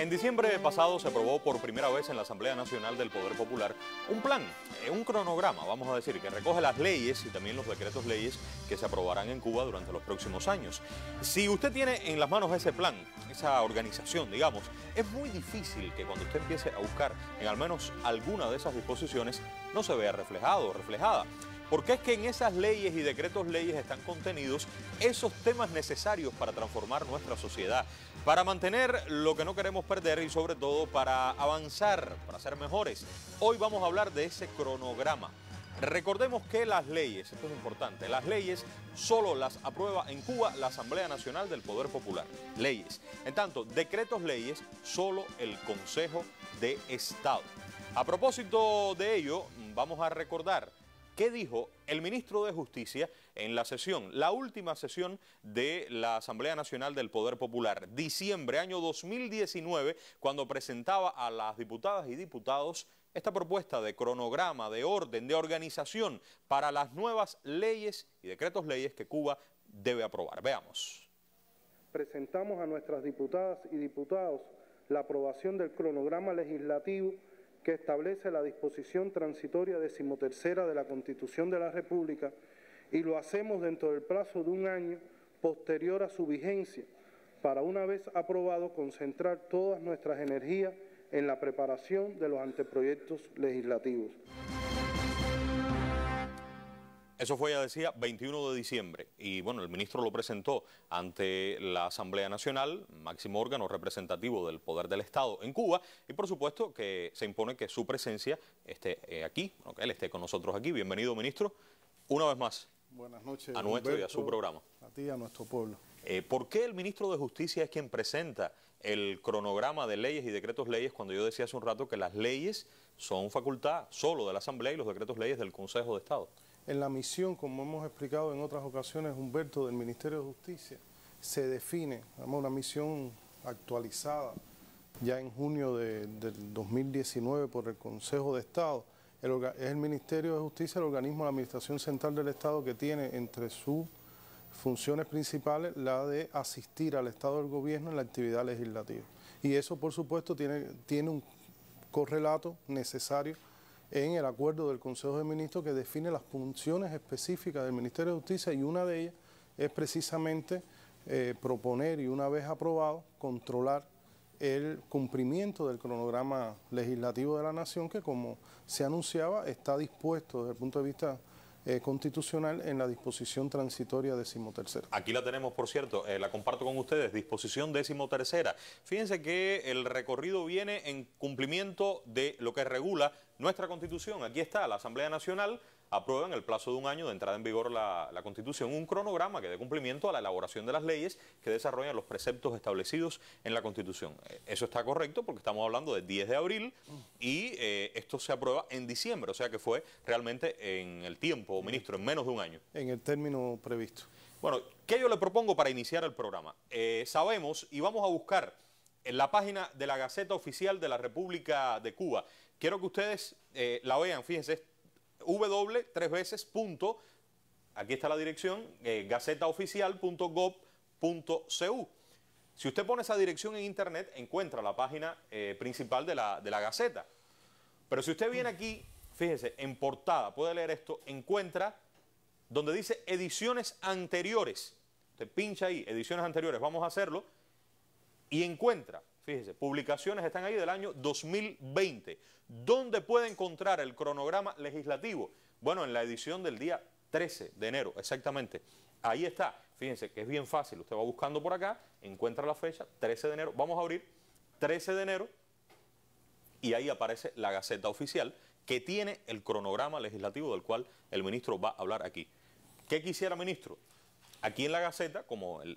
En diciembre pasado se aprobó por primera vez en la Asamblea Nacional del Poder Popular un plan, un cronograma, vamos a decir, que recoge las leyes y también los decretos leyes que se aprobarán en Cuba durante los próximos años. Si usted tiene en las manos ese plan, esa organización, digamos, es muy difícil que cuando usted empiece a buscar en al menos alguna de esas disposiciones no se vea reflejado o reflejada. Porque es que en esas leyes y decretos leyes están contenidos esos temas necesarios para transformar nuestra sociedad, para mantener lo que no queremos perder y sobre todo para avanzar, para ser mejores. Hoy vamos a hablar de ese cronograma. Recordemos que las leyes, esto es importante, las leyes solo las aprueba en Cuba la Asamblea Nacional del Poder Popular. Leyes. En tanto, decretos leyes, solo el Consejo de Estado. A propósito de ello, vamos a recordar ¿qué dijo el ministro de Justicia en la sesión, la última sesión de la Asamblea Nacional del Poder Popular, diciembre año 2019, cuando presentaba a las diputadas y diputados esta propuesta de cronograma, de orden, de organización para las nuevas leyes y decretos leyes que Cuba debe aprobar? Veamos. Presentamos a nuestras diputadas y diputados la aprobación del cronograma legislativo que establece la disposición transitoria 13ª de la Constitución de la República, y lo hacemos dentro del plazo de un año posterior a su vigencia, para una vez aprobado concentrar todas nuestras energías en la preparación de los anteproyectos legislativos. Eso fue, ya decía, 21 de diciembre. Y bueno, el ministro lo presentó ante la Asamblea Nacional, máximo órgano representativo del poder del Estado en Cuba. Y por supuesto que se impone que su presencia esté aquí, bueno, que él esté con nosotros aquí. Bienvenido, ministro, una vez más. Buenas noches, a nuestro Humberto, y a su programa. A ti y a nuestro pueblo. ¿Por qué el ministro de Justicia es quien presenta el cronograma de leyes y decretos leyes cuando yo decía hace un rato que las leyes son facultad solo de la Asamblea y los decretos leyes del Consejo de Estado? En la misión, como hemos explicado en otras ocasiones, Humberto, del Ministerio de Justicia, se define, una misión actualizada ya en junio del 2019 por el Consejo de Estado. Es el Ministerio de Justicia el organismo de la Administración Central del Estado que tiene entre sus funciones principales la de asistir al Estado del Gobierno en la actividad legislativa. Y eso, por supuesto, tiene un correlato necesario en el acuerdo del Consejo de Ministros que define las funciones específicas del Ministerio de Justicia, y una de ellas es precisamente proponer y, una vez aprobado, controlar el cumplimiento del cronograma legislativo de la Nación que, como se anunciaba, está dispuesto desde el punto de vista constitucional en la disposición transitoria 13ª. Aquí la tenemos, por cierto, la comparto con ustedes, disposición 13ª. Fíjense que el recorrido viene en cumplimiento de lo que regula nuestra Constitución. Aquí está, la Asamblea Nacional aprueba en el plazo de un año de entrada en vigor la Constitución un cronograma que dé cumplimiento a la elaboración de las leyes que desarrollan los preceptos establecidos en la Constitución. Eso está correcto porque estamos hablando del 10 de abril y esto se aprueba en diciembre, o sea que fue realmente en el tiempo, ministro, en menos de un año. En el término previsto. Bueno, ¿qué yo le propongo para iniciar el programa? Sabemos, y vamos a buscar en la página de la Gaceta Oficial de la República de Cuba, quiero que ustedes la vean, fíjense, w3veces. Aquí está la dirección, gacetaoficial.gov.cu. Si usted pone esa dirección en internet, encuentra la página principal de la Gaceta. Pero si usted viene aquí, fíjese, en portada, puede leer esto, encuentra donde dice ediciones anteriores. Usted pincha ahí, ediciones anteriores, vamos a hacerlo, y encuentra, fíjese, publicaciones están ahí del año 2020. ¿Dónde puede encontrar el cronograma legislativo? Bueno, en la edición del día 13 de enero, exactamente. Ahí está. Fíjense que es bien fácil. Usted va buscando por acá, encuentra la fecha, 13 de enero. Vamos a abrir 13 de enero y ahí aparece la Gaceta Oficial que tiene el cronograma legislativo del cual el ministro va a hablar aquí. ¿Qué quisiera, ministro? Aquí en la Gaceta, como es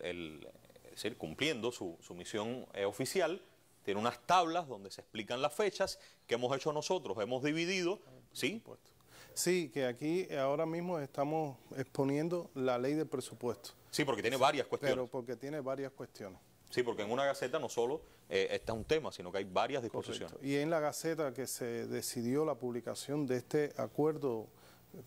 decir, cumpliendo su misión oficial, tiene unas tablas donde se explican las fechas que hemos hecho nosotros, hemos dividido, ¿sí? Sí, que aquí ahora mismo estamos exponiendo la ley del presupuesto. Sí, porque tiene varias cuestiones. Pero porque tiene varias cuestiones. Sí, porque en una Gaceta no solo está un tema, sino que hay varias disposiciones. Correcto. Y en la Gaceta que se decidió la publicación de este acuerdo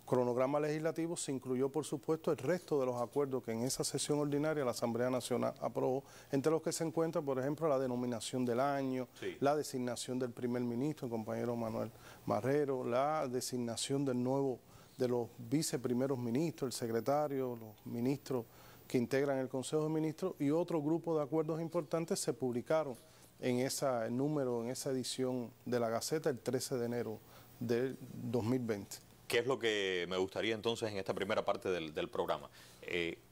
cronograma legislativo se incluyó, por supuesto, el resto de los acuerdos que en esa sesión ordinaria la Asamblea Nacional aprobó, entre los que se encuentra, por ejemplo, la denominación del año, la designación del primer ministro, el compañero Manuel Marrero, la designación del nuevo, de los viceprimeros ministros, el secretario, los ministros que integran el Consejo de Ministros, y otro grupo de acuerdos importantes se publicaron en esa, en esa edición de la Gaceta el 13 de enero del 2020. ¿Qué es lo que me gustaría entonces en esta primera parte del programa?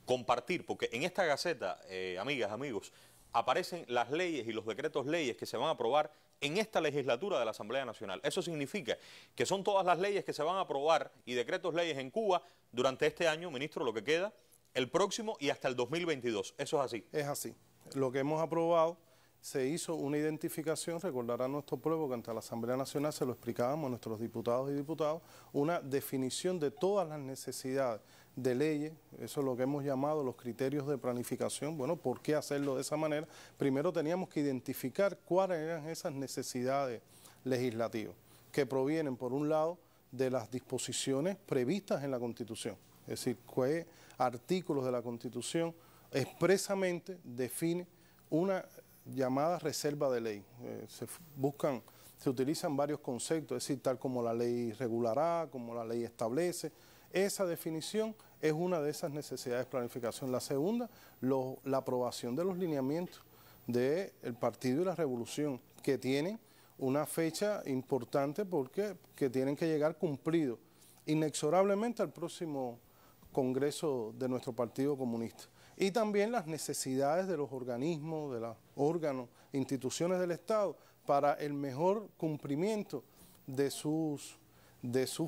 Compartir, porque en esta Gaceta, amigas, amigos, aparecen las leyes y los decretos leyes que se van a aprobar en esta legislatura de la Asamblea Nacional. Eso significa que son todas las leyes que se van a aprobar y decretos leyes en Cuba durante este año, ministro, lo que queda, el próximo y hasta el 2022. ¿Eso es así? Es así. Lo que hemos aprobado, se hizo una identificación, recordará nuestro pueblo que ante la Asamblea Nacional se lo explicábamos a nuestros diputados y diputadas, una definición de todas las necesidades de leyes, eso es lo que hemos llamado los criterios de planificación. Bueno, ¿por qué hacerlo de esa manera? Primero teníamos que identificar cuáles eran esas necesidades legislativas, que provienen, por un lado, de las disposiciones previstas en la Constitución, es decir, qué artículos de la Constitución expresamente define una llamada reserva de ley. Se utilizan varios conceptos, es decir, tal como la ley regulará, como la ley establece. Esa definición es una de esas necesidades de planificación. La segunda, la aprobación de los lineamientos del Partido y la Revolución, que tienen una fecha importante porque tienen que llegar cumplidos inexorablemente al próximo Congreso de nuestro Partido Comunista. Y también las necesidades de los organismos, de los órganos, instituciones del Estado para el mejor cumplimiento de sus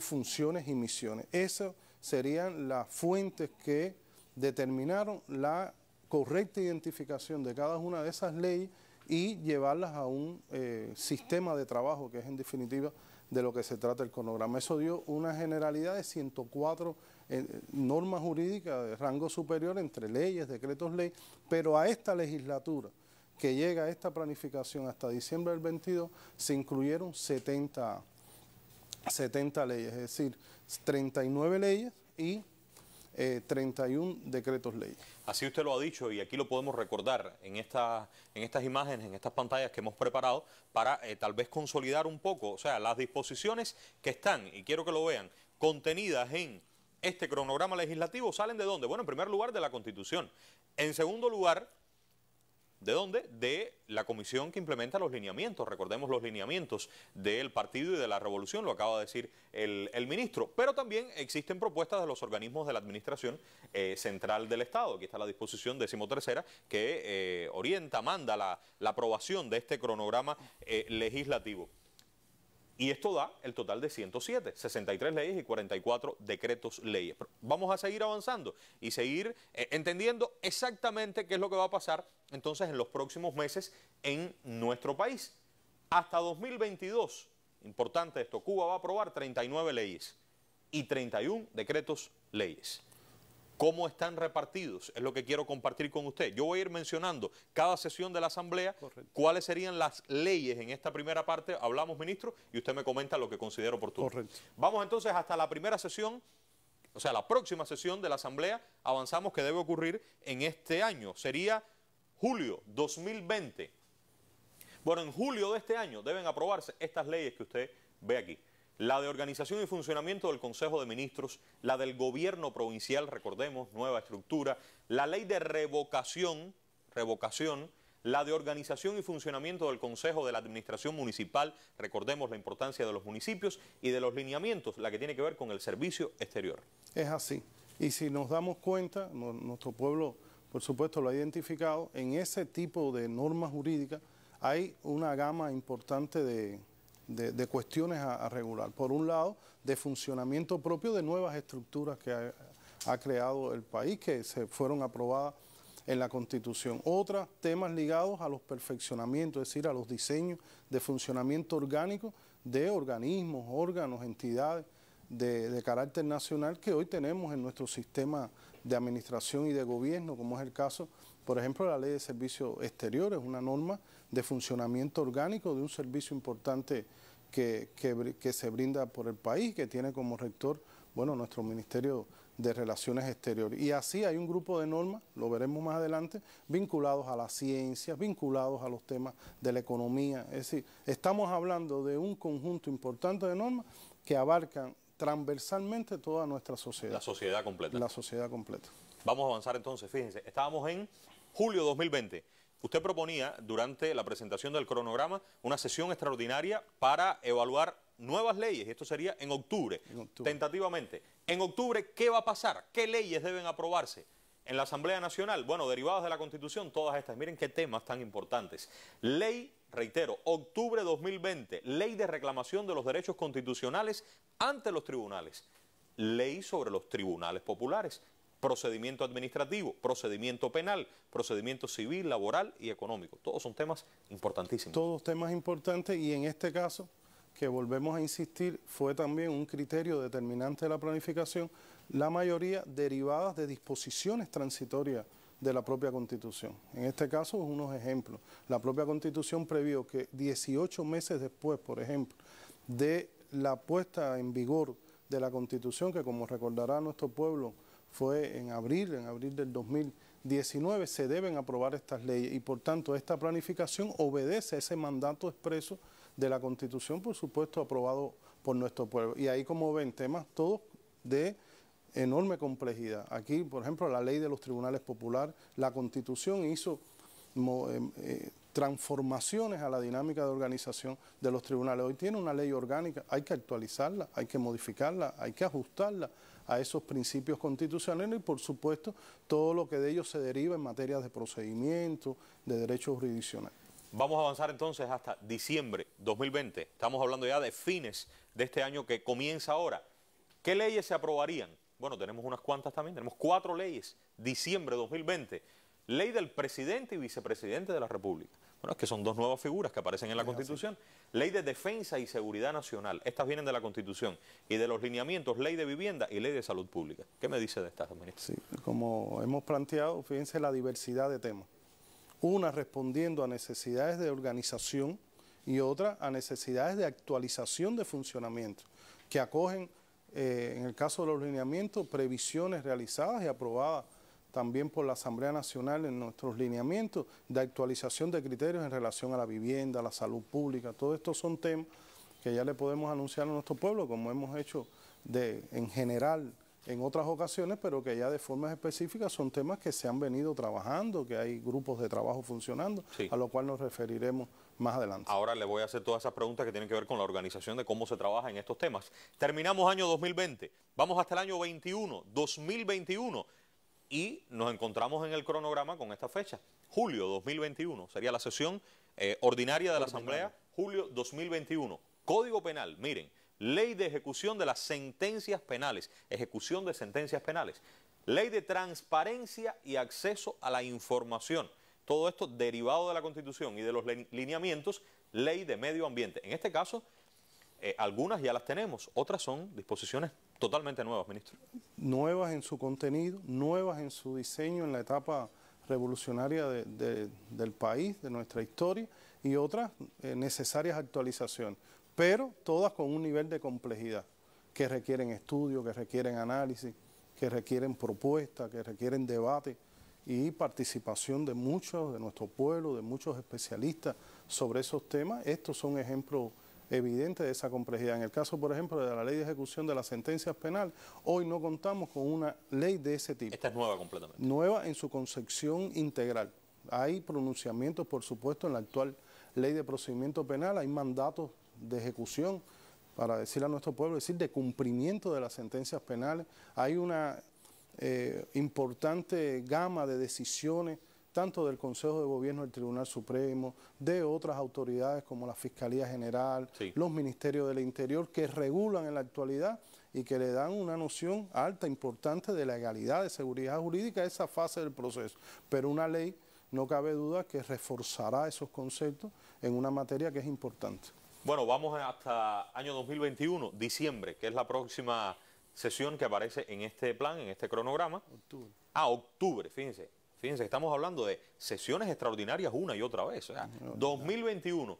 funciones y misiones. Esas serían las fuentes que determinaron la correcta identificación de cada una de esas leyes y llevarlas a un sistema de trabajo, que es en definitiva de lo que se trata el cronograma. Eso dio una generalidad de 104 normas jurídicas de rango superior entre leyes, decretos, ley, pero a esta legislatura que llega a esta planificación hasta diciembre del 22 se incluyeron 70 leyes, es decir, 39 leyes y 31 decretos leyes. Así usted lo ha dicho y aquí lo podemos recordar en estas imágenes, en estas pantallas que hemos preparado para tal vez consolidar un poco, o sea, las disposiciones que están, y quiero que lo vean, contenidas en este cronograma legislativo, ¿salen de dónde? Bueno, en primer lugar de la Constitución, en segundo lugar, ¿de dónde? De la comisión que implementa los lineamientos. Recordemos los lineamientos del Partido y de la Revolución, lo acaba de decir el ministro. Pero también existen propuestas de los organismos de la Administración Central del Estado. Aquí está la disposición 13ª que orienta, manda la aprobación de este cronograma legislativo. Y esto da el total de 107, 63 leyes y 44 decretos leyes. Pero vamos a seguir avanzando y seguir entendiendo exactamente qué es lo que va a pasar entonces en los próximos meses en nuestro país. Hasta 2022, importante esto, Cuba va a aprobar 39 leyes y 31 decretos leyes. ¿Cómo están repartidos? Es lo que quiero compartir con usted. Yo voy a ir mencionando cada sesión de la Asamblea. Correcto. Cuáles serían las leyes en esta primera parte. Hablamos, ministro, y usted me comenta lo que considero oportuno. Correcto. Vamos entonces hasta la primera sesión, o sea, la próxima sesión de la Asamblea, avanzamos, que debe ocurrir en este año. Sería julio 2020. Bueno, en julio de este año deben aprobarse estas leyes que usted ve aquí. La de organización y funcionamiento del Consejo de Ministros, la del gobierno provincial, recordemos, nueva estructura, la ley de revocación, la de organización y funcionamiento del Consejo de la Administración Municipal, recordemos la importancia de los municipios, y de los lineamientos, la que tiene que ver con el servicio exterior. Es así, y si nos damos cuenta, nuestro pueblo, por supuesto, lo ha identificado, en ese tipo de normas jurídicas hay una gama importante de cuestiones a regular. Por un lado, de funcionamiento propio de nuevas estructuras que ha creado el país, que se fueron aprobadas en la Constitución. Otros temas ligados a los perfeccionamientos, es decir, a los diseños de funcionamiento orgánico de organismos, órganos, entidades de carácter nacional que hoy tenemos en nuestro sistema de administración y de gobierno, como es el caso, por ejemplo, la ley de servicios exteriores, una norma de funcionamiento orgánico de un servicio importante que se brinda por el país, que tiene como rector bueno, nuestro Ministerio de Relaciones Exteriores. Y así hay un grupo de normas, lo veremos más adelante, vinculados a la ciencia, vinculados a los temas de la economía. Es decir, estamos hablando de un conjunto importante de normas que abarcan transversalmente toda nuestra sociedad. La sociedad completa. La sociedad completa. Vamos a avanzar entonces, fíjense, estábamos en julio de 2020. Usted proponía durante la presentación del cronograma una sesión extraordinaria para evaluar nuevas leyes, esto sería en octubre, tentativamente. En octubre, ¿qué va a pasar? ¿Qué leyes deben aprobarse en la Asamblea Nacional? Bueno, derivadas de la Constitución, todas estas. Miren qué temas tan importantes. Ley, reitero, octubre 2020, ley de reclamación de los derechos constitucionales ante los tribunales, ley sobre los tribunales populares, procedimiento administrativo, procedimiento penal, procedimiento civil, laboral y económico. Todos son temas importantísimos. Todos temas importantes, y en este caso, que volvemos a insistir, fue también un criterio determinante de la planificación, la mayoría derivadas de disposiciones transitorias de la propia Constitución. En este caso, unos ejemplos. La propia Constitución previó que 18 meses después, por ejemplo, de la puesta en vigor de la Constitución, que como recordará nuestro pueblo, fue en abril del 2019, se deben aprobar estas leyes, y por tanto esta planificación obedece a ese mandato expreso de la Constitución, por supuesto, aprobado por nuestro pueblo. Y ahí, como ven, temas todos de enorme complejidad. Aquí, por ejemplo, la ley de los tribunales populares, la Constitución hizo transformaciones a la dinámica de organización de los tribunales. Hoy tiene una ley orgánica, hay que actualizarla, hay que modificarla, hay que ajustarla a esos principios constitucionales, y por supuesto todo lo que de ellos se deriva en materia de procedimiento, de derechos jurisdiccionales. Vamos a avanzar entonces hasta diciembre 2020, estamos hablando ya de fines de este año que comienza ahora. ¿Qué leyes se aprobarían? Bueno, tenemos unas cuantas también, tenemos 4 leyes, diciembre 2020, ley del presidente y vicepresidente de la República. Bueno, es que son 2 nuevas figuras que aparecen en la Constitución. Ley de defensa y seguridad nacional. Estas vienen de la Constitución y de los lineamientos, ley de vivienda y ley de salud pública. ¿Qué me dice de estas, ministro? Sí, como hemos planteado, fíjense la diversidad de temas. Una respondiendo a necesidades de organización y otra a necesidades de actualización de funcionamiento, que acogen, en el caso de los lineamientos, previsiones realizadas y aprobadas también por la Asamblea Nacional en nuestros lineamientos de actualización de criterios en relación a la vivienda, a la salud pública. Todos estos son temas que ya le podemos anunciar a nuestro pueblo, como hemos hecho en general en otras ocasiones, pero que ya de formas específicas son temas que se han venido trabajando, que hay grupos de trabajo funcionando, sí, a lo cual nos referiremos más adelante. Ahora le voy a hacer todas esas preguntas que tienen que ver con la organización de cómo se trabaja en estos temas. Terminamos año 2020, vamos hasta el año 2021. Y nos encontramos en el cronograma con esta fecha, julio 2021, sería la sesión ordinaria de la Asamblea, julio 2021. Código Penal, miren, ley de ejecución de las sentencias penales, ejecución de sentencias penales, ley de transparencia y acceso a la información, todo esto derivado de la Constitución y de los lineamientos, ley de medio ambiente. En este caso, algunas ya las tenemos, otras son disposiciones totalmente nuevas, ministro. Nuevas en su contenido, nuevas en su diseño, en la etapa revolucionaria del país, de nuestra historia, y otras necesarias actualizaciones, pero todas con un nivel de complejidad, que requieren estudio, que requieren análisis, que requieren propuesta, que requieren debate y participación de muchos, de nuestro pueblo, de muchos especialistas sobre esos temas. Estos son ejemplos evidente de esa complejidad. En el caso, por ejemplo, de la ley de ejecución de las sentencias penales, hoy no contamos con una ley de ese tipo. Esta es nueva completamente. Nueva en su concepción integral. Hay pronunciamientos, por supuesto, en la actual ley de procedimiento penal, hay mandatos de ejecución, para decirle a nuestro pueblo, decir, de cumplimiento de las sentencias penales. Hay una importante gama de decisiones, tanto del Consejo de Gobierno, del Tribunal Supremo, de otras autoridades como la Fiscalía General, sí, los Ministerios del Interior, que regulan en la actualidad y que le dan una noción alta, importante, de legalidad, de seguridad jurídica a esa fase del proceso. Pero una ley, no cabe duda, que reforzará esos conceptos en una materia que es importante. Bueno, vamos hasta año 2021, diciembre, que es la próxima sesión que aparece en este plan, en este cronograma. Octubre. Ah, octubre, fíjense. Fíjense, estamos hablando de sesiones extraordinarias una y otra vez. O sea, 2021,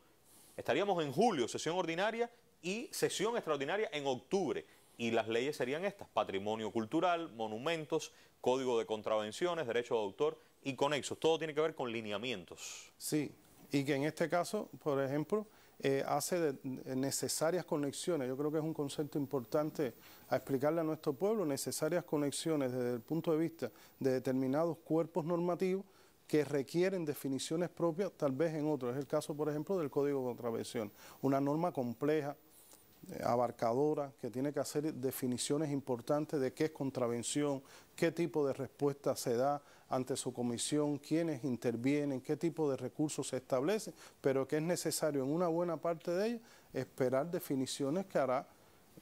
estaríamos en julio, sesión ordinaria, y sesión extraordinaria en octubre. y las leyes serían estas: patrimonio cultural, monumentos, código de contravenciones, derecho de autor y conexos. Todo tiene que ver con lineamientos. Sí, y que en este caso, por ejemplo, hace necesarias conexiones. Yo creo que es un concepto importante a explicarle a nuestro pueblo, necesarias conexiones desde el punto de vista de determinados cuerpos normativos que requieren definiciones propias, tal vez en otros. Es el caso, por ejemplo, del Código de Contravenciones, una norma compleja, abarcadora, que tiene que hacer definiciones importantes de qué es contravención, qué tipo de respuesta se da ante su comisión, quiénes intervienen, qué tipo de recursos se establecen, pero que es necesario en una buena parte de ellas esperar definiciones que hará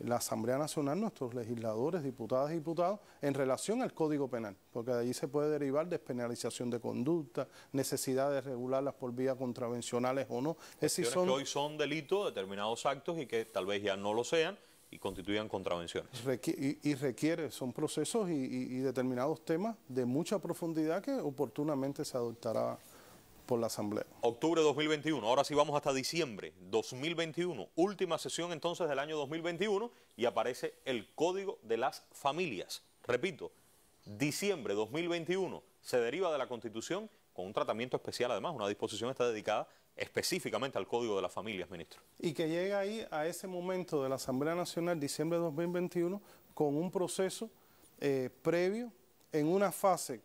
la Asamblea Nacional, nuestros legisladores, diputadas y diputados, en relación al Código Penal, porque de allí se puede derivar despenalización de conducta, necesidad de regularlas por vías contravencionales o no. Es decir, que hoy son delitos determinados actos y que tal vez ya no lo sean y constituyan contravenciones. Requiere, son procesos y determinados temas de mucha profundidad que oportunamente se adoptará por la Asamblea. Octubre 2021, ahora sí vamos hasta diciembre 2021, última sesión entonces del año 2021 y aparece el Código de las Familias. Repito, diciembre 2021 se deriva de la Constitución con un tratamiento especial además, una disposición está dedicada específicamente al Código de las Familias, ministro. Y que llega ahí a ese momento de la Asamblea Nacional, diciembre de 2021, con un proceso previo en una fase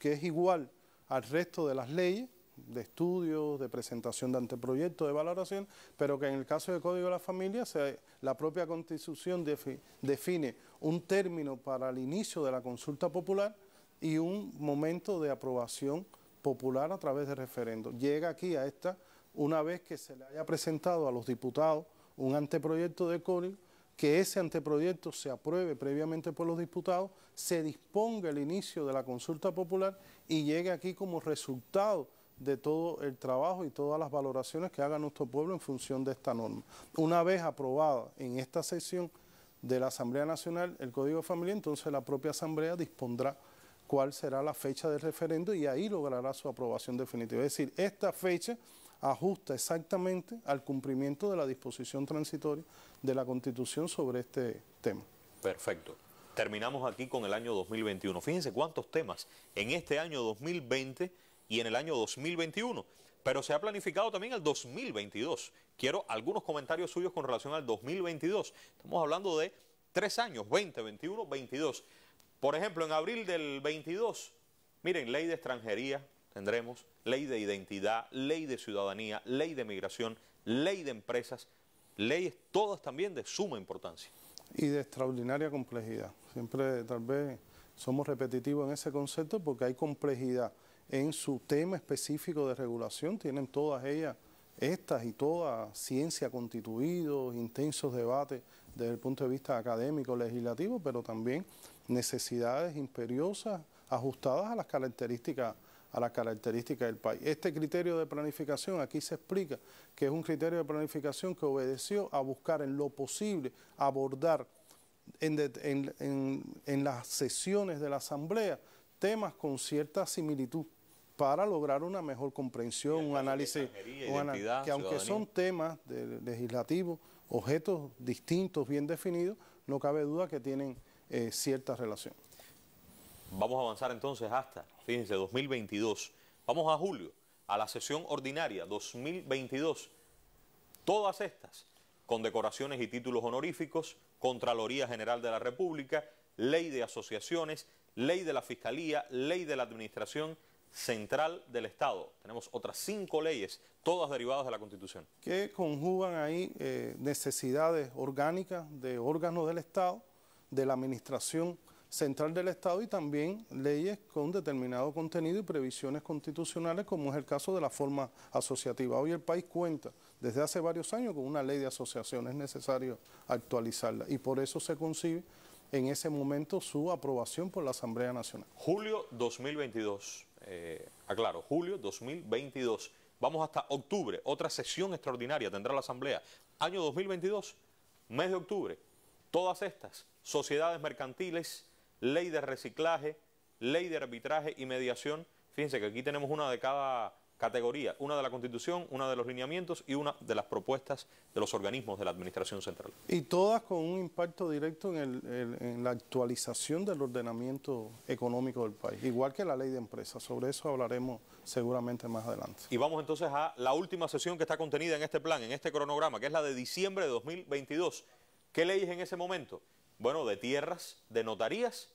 que es igual al resto de las leyes, de estudios, de presentación de anteproyectos, de valoración, pero que en el caso del Código de la Familia, la propia Constitución define un término para el inicio de la consulta popular y un momento de aprobación popular a través de referendo. Llega aquí a esta, una vez que se le haya presentado a los diputados un anteproyecto de código, que ese anteproyecto se apruebe previamente por los diputados, se disponga el inicio de la consulta popular y llegue aquí como resultado de todo el trabajo y todas las valoraciones que haga nuestro pueblo en función de esta norma. Una vez aprobada en esta sesión de la Asamblea Nacional el Código de Familia, entonces la propia Asamblea dispondrá cuál será la fecha del referendo y ahí logrará su aprobación definitiva. Es decir, esta fecha ajusta exactamente al cumplimiento de la disposición transitoria de la Constitución sobre este tema. Perfecto. Terminamos aquí con el año 2021. Fíjense cuántos temas en este año 2020 y en el año 2021, pero se ha planificado también el 2022. Quiero algunos comentarios suyos con relación al 2022. Estamos hablando de 3 años, 20, 21, 22. Por ejemplo, en abril del 22, miren, ley de extranjería tendremos, ley de identidad, ley de ciudadanía, ley de migración, ley de empresas, leyes todas también de suma importancia. Y de extraordinaria complejidad. Siempre tal vez somos repetitivos en ese concepto porque hay complejidad en su tema específico de regulación, tienen todas ellas, estas y todas, ciencia constituidos, intensos debates desde el punto de vista académico, legislativo, pero también necesidades imperiosas ajustadas a las características del país. Este criterio de planificación, aquí se explica que es un criterio de planificación que obedeció a buscar en lo posible abordar en las sesiones de la Asamblea temas con cierta similitud para lograr una mejor comprensión, un análisis, que aunque son temas legislativos, objetos distintos, bien definidos, no cabe duda que tienen cierta relación. Vamos a avanzar entonces hasta, fíjense, 2022. Vamos a julio, a la sesión ordinaria 2022. Todas estas, condecoraciones y títulos honoríficos, Contraloría General de la República, Ley de Asociaciones, Ley de la Fiscalía, Ley de la Administración Central del Estado. Tenemos otras 5 leyes, todas derivadas de la Constitución. Que conjugan ahí necesidades orgánicas de órganos del Estado, de la Administración Central del Estado y también leyes con determinado contenido y previsiones constitucionales, como es el caso de la forma asociativa. Hoy el país cuenta desde hace varios años con una ley de asociación, es necesario actualizarla y por eso se concibe en ese momento su aprobación por la Asamblea Nacional. Julio 2022, aclaro, julio 2022. Vamos hasta octubre, otra sesión extraordinaria tendrá la Asamblea. Año 2022, mes de octubre, todas estas, sociedades mercantiles, ley de reciclaje, ley de arbitraje y mediación. Fíjense que aquí tenemos una de cada categoría, una de la Constitución, una de los lineamientos y una de las propuestas de los organismos de la Administración Central. Y todas con un impacto directo en la actualización del ordenamiento económico del país, igual que la ley de empresas. Sobre eso hablaremos seguramente más adelante. Y vamos entonces a la última sesión que está contenida en este plan, en este cronograma, que es la de diciembre de 2022. ¿Qué leyes en ese momento? Bueno, de tierras, de notarías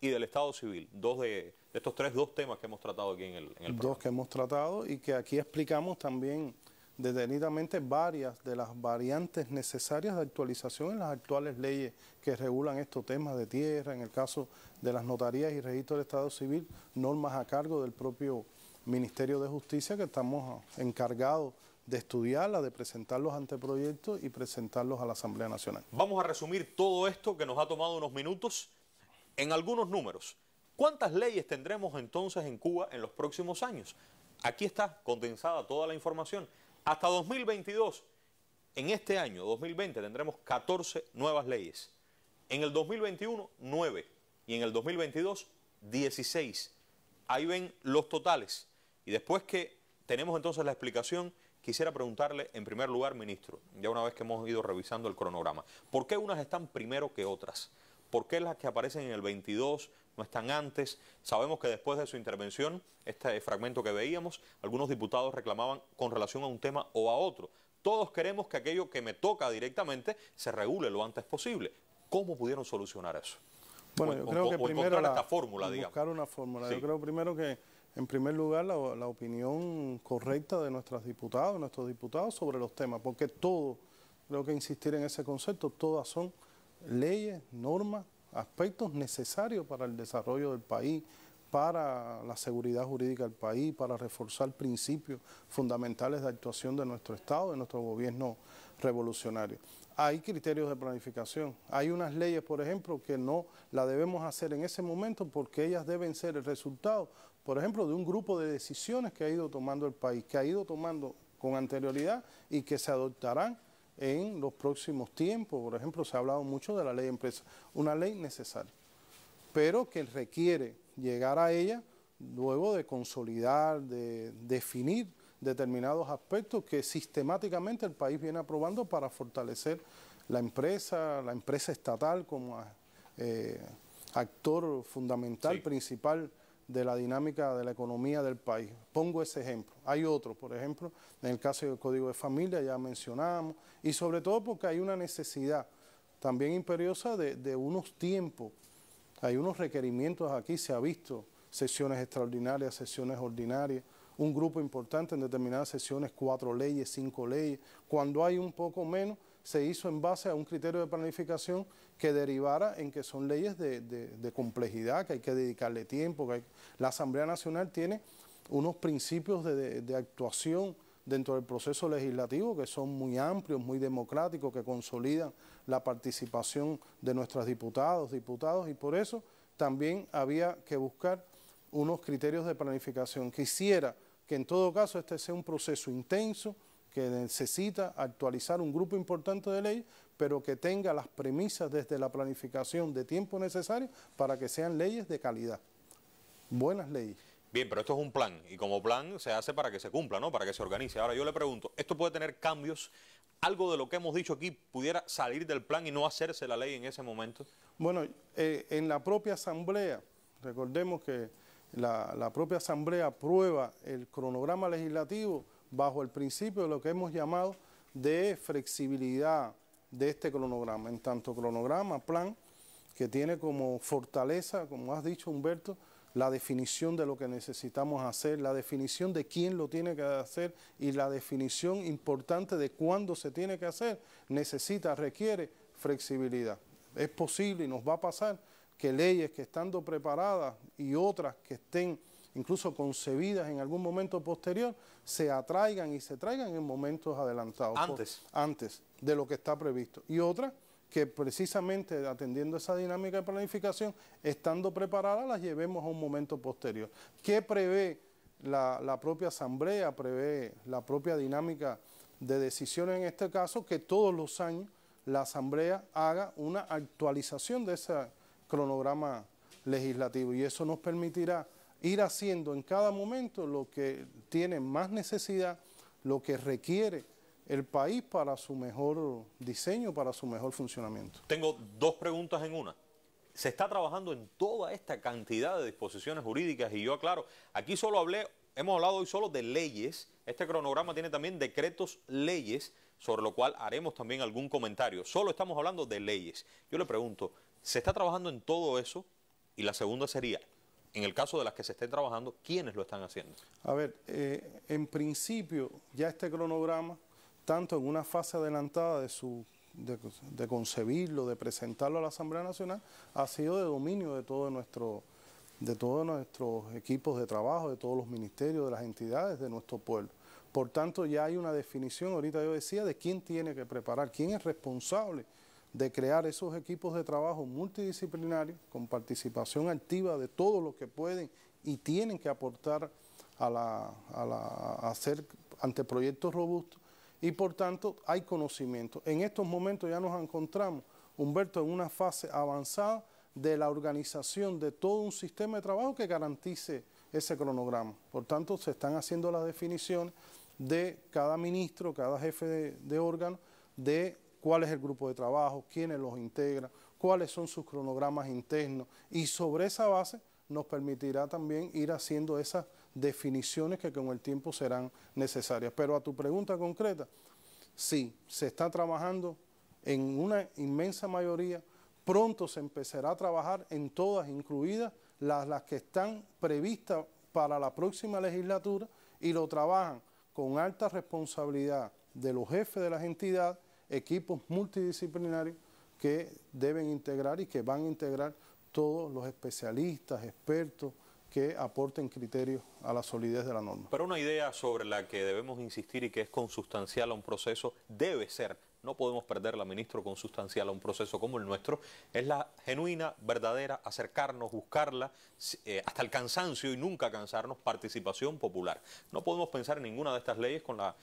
y del Estado Civil. De estos dos temas que hemos tratado aquí en el programa. Dos que hemos tratado y que aquí explicamos también detenidamente varias de las variantes necesarias de actualización en las actuales leyes que regulan estos temas de tierra, en el caso de las notarías y registro del Estado Civil, normas a cargo del propio Ministerio de Justicia que estamos encargados de estudiarla, de presentar los anteproyectos y presentarlos a la Asamblea Nacional. Vamos a resumir todo esto que nos ha tomado unos minutos en algunos números. ¿Cuántas leyes tendremos entonces en Cuba en los próximos años? Aquí está condensada toda la información. Hasta 2022, en este año 2020, tendremos 14 nuevas leyes. En el 2021, 9. Y en el 2022, 16. Ahí ven los totales. Y después que tenemos entonces la explicación, quisiera preguntarle en primer lugar, ministro, ya una vez que hemos ido revisando el cronograma, ¿por qué unas están primero que otras? ¿Por qué las que aparecen en el 22 no están antes? Sabemos que después de su intervención, este fragmento que veíamos, algunos diputados reclamaban con relación a un tema o a otro. Todos queremos que aquello que me toca directamente se regule lo antes posible. ¿Cómo pudieron solucionar eso? Bueno, yo creo que primero buscar una fórmula. Sí. Yo creo primero que, en primer lugar, la opinión correcta de nuestros diputados sobre los temas, porque todo, creo que insistir en ese concepto, todas son leyes, normas, aspectos necesarios para el desarrollo del país, para la seguridad jurídica del país, para reforzar principios fundamentales de actuación de nuestro Estado, de nuestro gobierno revolucionario. Hay criterios de planificación, hay unas leyes, por ejemplo, que no la debemos hacer en ese momento porque ellas deben ser el resultado, por ejemplo, de un grupo de decisiones que ha ido tomando el país, que ha ido tomando con anterioridad y que se adoptarán en los próximos tiempos. Por ejemplo, se ha hablado mucho de la ley de empresas, una ley necesaria, pero que requiere llegar a ella luego de consolidar, de definir determinados aspectos que sistemáticamente el país viene aprobando para fortalecer la empresa estatal como actor fundamental, sí, principal de la dinámica de la economía del país. Pongo ese ejemplo. Hay otros, por ejemplo, en el caso del Código de Familia, ya mencionábamos, y sobre todo porque hay una necesidad también imperiosa de unos tiempos. Hay unos requerimientos aquí, se ha visto, sesiones extraordinarias, sesiones ordinarias, un grupo importante en determinadas sesiones, 4 leyes, 5 leyes. Cuando hay un poco menos, se hizo en base a un criterio de planificación que derivara en que son leyes de complejidad, que hay que dedicarle tiempo. La Asamblea Nacional tiene unos principios de actuación dentro del proceso legislativo que son muy amplios, muy democráticos, que consolidan la participación de nuestros diputados, y por eso también había que buscar unos criterios de planificación. Quisiera que en todo caso este sea un proceso intenso, que necesita actualizar un grupo importante de leyes, pero que tenga las premisas desde la planificación de tiempo necesario para que sean leyes de calidad, buenas leyes. Bien, pero esto es un plan, y como plan se hace para que se cumpla, ¿no? Para que se organice. Ahora yo le pregunto, ¿esto puede tener cambios? ¿Algo de lo que hemos dicho aquí pudiera salir del plan y no hacerse la ley en ese momento? Bueno, en la propia Asamblea, recordemos que la propia Asamblea aprueba el cronograma legislativo bajo el principio de lo que hemos llamado de flexibilidad de este cronograma, en tanto cronograma, plan, que tiene como fortaleza, como has dicho, Humberto, la definición de lo que necesitamos hacer, la definición de quién lo tiene que hacer y la definición importante de cuándo se tiene que hacer, requiere flexibilidad. Es posible y nos va a pasar que leyes que estando preparadas y otras que estén incluso concebidas en algún momento posterior, se atraigan y se traigan en momentos adelantados. Antes de lo que está previsto. Y otras que precisamente atendiendo esa dinámica de planificación, estando preparadas, las llevemos a un momento posterior. ¿Qué prevé la propia Asamblea? Prevé la propia dinámica de decisiones en este caso, que todos los años la Asamblea haga una actualización de ese cronograma legislativo. Y eso nos permitirá ir haciendo en cada momento lo que tiene más necesidad, lo que requiere el país para su mejor diseño, para su mejor funcionamiento. Tengo dos preguntas en una. Se está trabajando en toda esta cantidad de disposiciones jurídicas y yo aclaro, aquí solo hablé, hemos hablado hoy solo de leyes, este cronograma tiene también decretos, leyes, sobre lo cual haremos también algún comentario, solo estamos hablando de leyes. Yo le pregunto, ¿se está trabajando en todo eso? Y la segunda sería, en el caso de las que se estén trabajando, ¿quiénes lo están haciendo? A ver, en principio ya este cronograma, tanto en una fase adelantada de concebirlo, de presentarlo a la Asamblea Nacional, ha sido de dominio de todos nuestros equipos de trabajo, de todos los ministerios, de las entidades, de nuestro pueblo. Por tanto, ya hay una definición, ahorita yo decía, de quién tiene que preparar, quién es responsable de crear esos equipos de trabajo multidisciplinarios con participación activa de todos los que pueden y tienen que aportar a hacer anteproyectos robustos. Y por tanto hay conocimiento. En estos momentos ya nos encontramos, Humberto, en una fase avanzada de la organización de todo un sistema de trabajo que garantice ese cronograma. Por tanto, se están haciendo las definiciones de cada ministro, cada jefe de órgano, de cuál es el grupo de trabajo, quiénes los integran, cuáles son sus cronogramas internos, y sobre esa base nos permitirá también ir haciendo esas definiciones que con el tiempo serán necesarias. Pero a tu pregunta concreta, sí, se está trabajando en una inmensa mayoría, pronto se empezará a trabajar en todas, incluidas las que están previstas para la próxima legislatura, y lo trabajan con alta responsabilidad de los jefes de las entidades, equipos multidisciplinarios que deben integrar y que van a integrar todos los especialistas, expertos que aporten criterios a la solidez de la norma. Pero una idea sobre la que debemos insistir y que es consustancial a un proceso, debe ser, no podemos perderla, ministro, consustancial a un proceso como el nuestro, es la genuina, verdadera, acercarnos, buscarla, hasta el cansancio y nunca cansarnos, participación popular. No podemos pensar en ninguna de estas leyes con la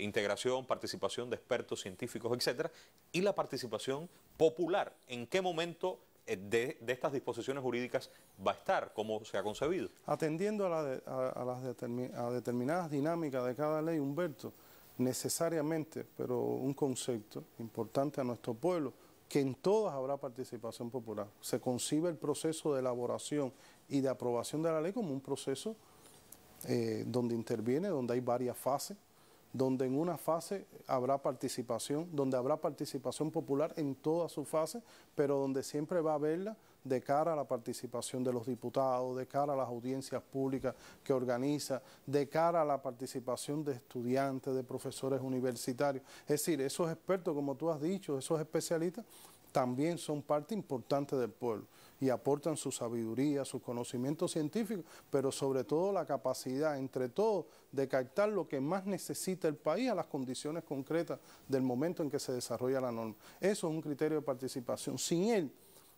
integración, participación de expertos, científicos, etcétera, y la participación popular. ¿En qué momento de estas disposiciones jurídicas va a estar, como se ha concebido? Atendiendo a determinadas dinámicas de cada ley, Humberto, necesariamente, pero un concepto importante a nuestro pueblo, que en todas habrá participación popular. Se concibe el proceso de elaboración y de aprobación de la ley como un proceso donde interviene, donde hay varias fases, donde en una fase habrá participación, donde habrá participación popular en todas sus fases, pero donde siempre va a haberla de cara a la participación de los diputados, de cara a las audiencias públicas que organiza, de cara a la participación de estudiantes, de profesores universitarios. Es decir, esos expertos, como tú has dicho, esos especialistas, también son parte importante del pueblo y aportan su sabiduría, sus conocimientos científicos, pero sobre todo la capacidad, entre todos, de captar lo que más necesita el país a las condiciones concretas del momento en que se desarrolla la norma. Eso es un criterio de participación. Sin él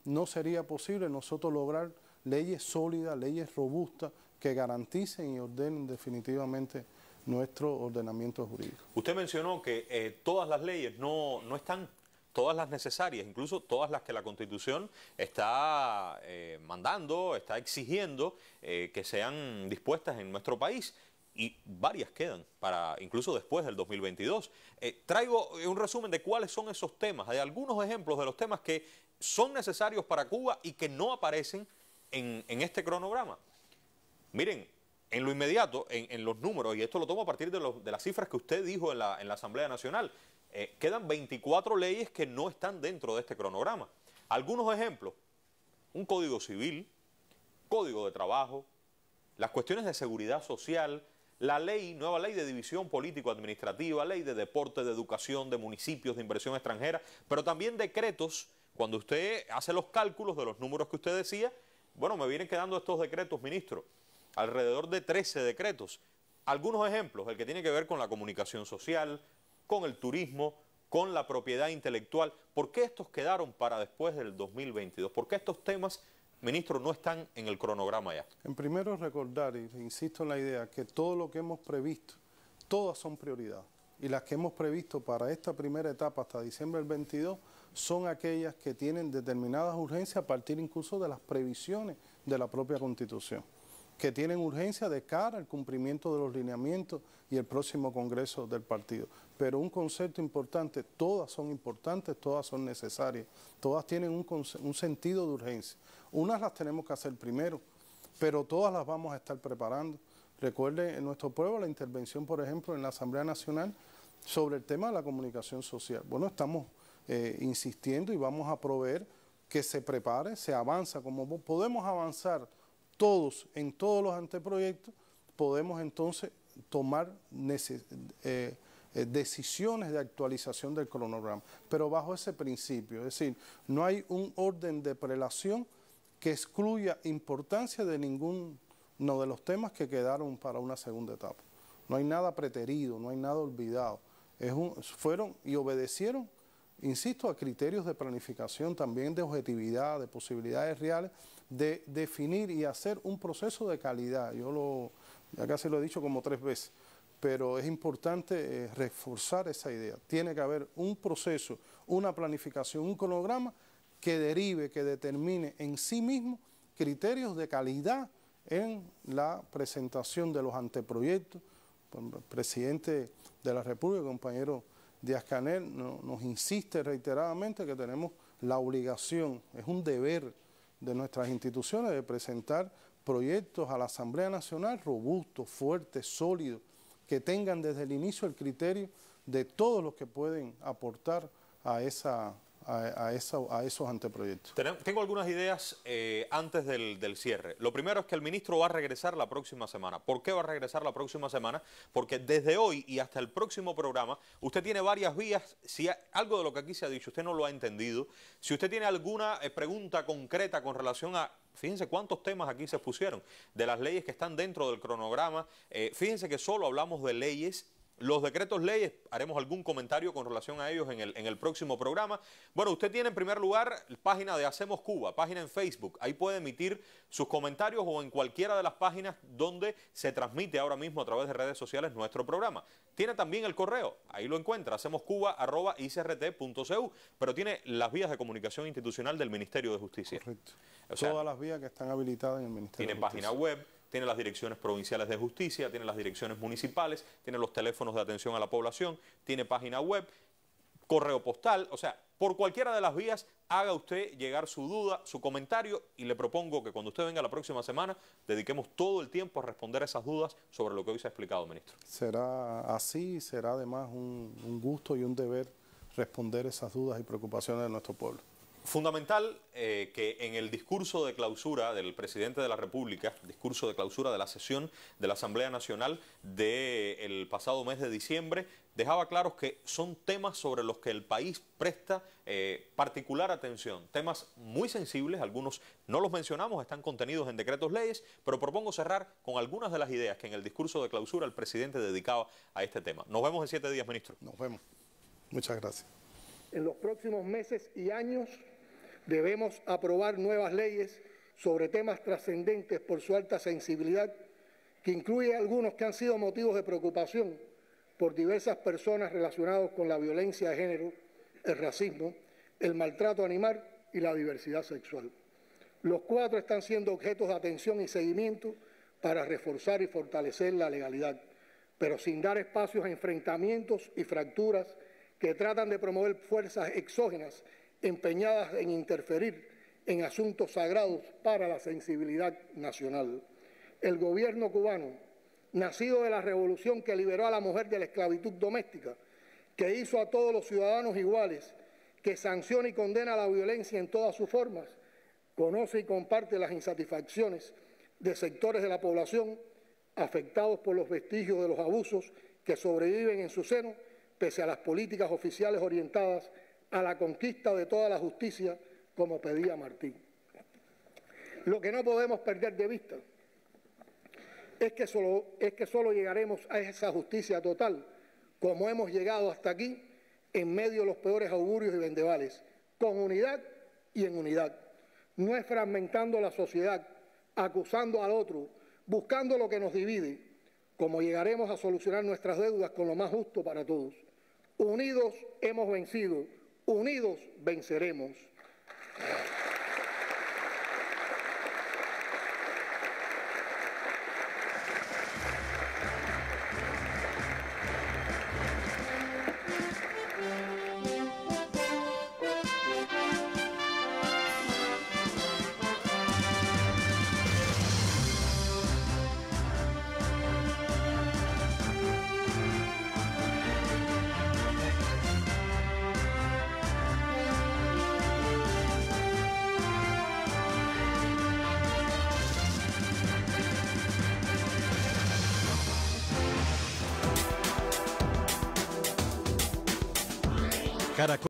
no sería posible nosotros lograr leyes sólidas, leyes robustas que garanticen y ordenen definitivamente nuestro ordenamiento jurídico. Usted mencionó que todas las leyes no están, todas las necesarias, incluso todas las que la Constitución está mandando, está exigiendo que sean dispuestas en nuestro país, y varias quedan, para incluso después del 2022. Traigo un resumen de cuáles son esos temas, de algunos ejemplos de los temas que son necesarios para Cuba y que no aparecen en este cronograma. Miren, en lo inmediato, en los números, y esto lo tomo a partir de las cifras que usted dijo en la Asamblea Nacional, quedan 24 leyes que no están dentro de este cronograma. Algunos ejemplos: un código civil, código de trabajo, las cuestiones de seguridad social, la ley, nueva ley de división político-administrativa, ley de deporte, de educación, de municipios, de inversión extranjera, pero también decretos. Cuando usted hace los cálculos de los números que usted decía, bueno, me vienen quedando estos decretos, ministro, alrededor de 13 decretos. Algunos ejemplos: el que tiene que ver con la comunicación social, con el turismo, con la propiedad intelectual. ¿Por qué estos quedaron para después del 2022? ¿Por qué estos temas, ministro, no están en el cronograma ya? En primero, recordar, y insisto en la idea, que todo lo que hemos previsto, todas son prioridades. Y las que hemos previsto para esta primera etapa hasta diciembre del 22 son aquellas que tienen determinadas urgencias a partir incluso de las previsiones de la propia Constitución. que tienen urgencia de cara al cumplimiento de los lineamientos y el próximo Congreso del partido. Pero un concepto importante, todas son importantes, todas son necesarias, todas tienen un sentido de urgencia. Unas las tenemos que hacer primero, pero todas las vamos a estar preparando. Recuerde en nuestro pueblo la intervención, por ejemplo, en la Asamblea Nacional sobre el tema de la comunicación social. Bueno, estamos insistiendo y vamos a proveer que se prepare, se avanza, como podemos avanzar todos en todos los anteproyectos, podemos entonces tomar decisiones de actualización del cronograma, pero bajo ese principio, es decir, no hay un orden de prelación que excluya importancia de ninguno de los temas que quedaron para una segunda etapa. No hay nada preterido, no hay nada olvidado, fueron y obedecieron, insisto, a criterios de planificación, también de objetividad, de posibilidades reales, de definir y hacer un proceso de calidad. Ya casi lo he dicho como 3 veces, pero es importante reforzar esa idea. Tiene que haber un proceso, una planificación, un cronograma que derive, que determine en sí mismo criterios de calidad en la presentación de los anteproyectos. El presidente de la República, compañero Díaz-Canel, nos insiste reiteradamente que tenemos la obligación, es un deber de nuestras instituciones de presentar proyectos a la Asamblea Nacional robustos, fuertes, sólidos, que tengan desde el inicio el criterio de todos los que pueden aportar a esos anteproyectos. Tengo algunas ideas antes del cierre. Lo primero es que el ministro va a regresar la próxima semana. ¿Por qué va a regresar la próxima semana? Porque desde hoy y hasta el próximo programa usted tiene varias vías. Si algo de lo que aquí se ha dicho usted no lo ha entendido, si usted tiene alguna pregunta concreta con relación a... Fíjense cuántos temas aquí se pusieron, de las leyes que están dentro del cronograma. Fíjense que solo hablamos de leyes. Los decretos leyes, haremos algún comentario con relación a ellos en el próximo programa. Bueno, usted tiene en primer lugar página de Hacemos Cuba, página en Facebook. Ahí puede emitir sus comentarios o en cualquiera de las páginas donde se transmite ahora mismo a través de redes sociales nuestro programa. Tiene también el correo, ahí lo encuentra, hacemoscuba@icrt.cu, pero tiene las vías de comunicación institucional del Ministerio de Justicia. Correcto. O sea, todas las vías que están habilitadas en el Ministerio de Justicia. Tiene página web. Tiene las direcciones provinciales de justicia, tiene las direcciones municipales, tiene los teléfonos de atención a la población, tiene página web, correo postal, o sea, por cualquiera de las vías haga usted llegar su duda, su comentario, y le propongo que cuando usted venga la próxima semana dediquemos todo el tiempo a responder esas dudas sobre lo que hoy se ha explicado, ministro. Será así, será además un gusto y un deber responder esas dudas y preocupaciones de nuestro pueblo. Fundamental que en el discurso de clausura del presidente de la República, discurso de clausura de la sesión de la Asamblea Nacional del pasado mes de diciembre, dejaba claro que son temas sobre los que el país presta particular atención, temas muy sensibles, algunos no los mencionamos, están contenidos en decretos leyes, pero propongo cerrar con algunas de las ideas que en el discurso de clausura el presidente dedicaba a este tema. Nos vemos en 7 días, ministro. Nos vemos. Muchas gracias. En los próximos meses y años debemos aprobar nuevas leyes sobre temas trascendentes por su alta sensibilidad, que incluye algunos que han sido motivos de preocupación por diversas personas relacionados con la violencia de género, el racismo, el maltrato animal y la diversidad sexual. Los 4 están siendo objetos de atención y seguimiento para reforzar y fortalecer la legalidad, pero sin dar espacios a enfrentamientos y fracturas que tratan de promover fuerzas exógenas empeñadas en interferir en asuntos sagrados para la sensibilidad nacional. El gobierno cubano, nacido de la revolución que liberó a la mujer de la esclavitud doméstica, que hizo a todos los ciudadanos iguales, que sanciona y condena la violencia en todas sus formas, conoce y comparte las insatisfacciones de sectores de la población afectados por los vestigios de los abusos que sobreviven en su seno, pese a las políticas oficiales orientadas a la conquista de toda la justicia, como pedía Martí. Lo que no podemos perder de vista es que solo llegaremos a esa justicia total, como hemos llegado hasta aquí, en medio de los peores augurios y vendavales, con unidad y en unidad. No es fragmentando la sociedad, acusando al otro, buscando lo que nos divide, como llegaremos a solucionar nuestras deudas con lo más justo para todos. Unidos hemos vencido, unidos venceremos. Caracol.